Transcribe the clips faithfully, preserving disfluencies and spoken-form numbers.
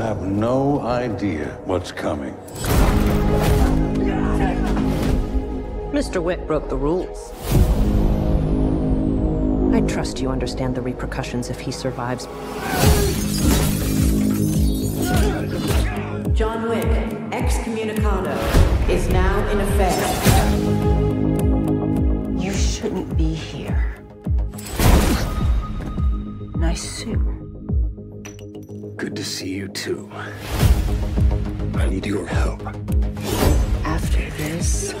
have no idea what's coming. Mister Wick broke the rules. I trust you understand the repercussions if he survives. John Wick, Excommunicado, is now in effect. You shouldn't be here. Nice suit. Good to see you too. I need your help. After this,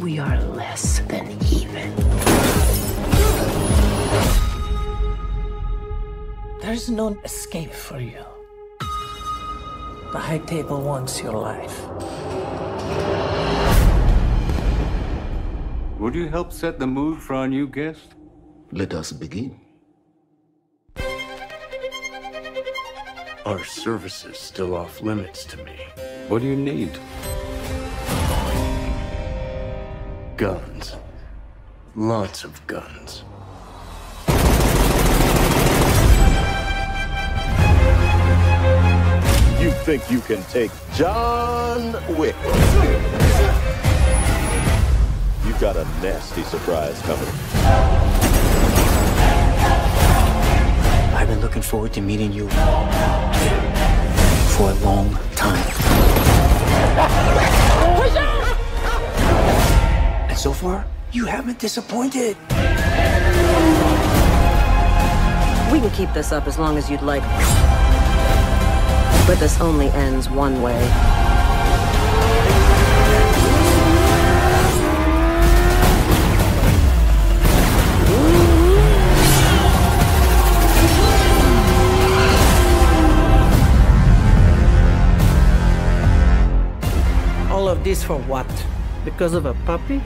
we are less than even. There's no escape for you. The High Table wants your life. Would you help set the mood for our new guest? Let us begin. Our service is still off limits to me. What do you need? Guns. Lots of guns. You think you can take John Wick? You've got a nasty surprise coming. I've been looking forward to meeting you for a long time. So far, you haven't disappointed. We can keep this up as long as you'd like. But this only ends one way. All of this for what? Because of a puppy?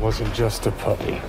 Wasn't just a puppy.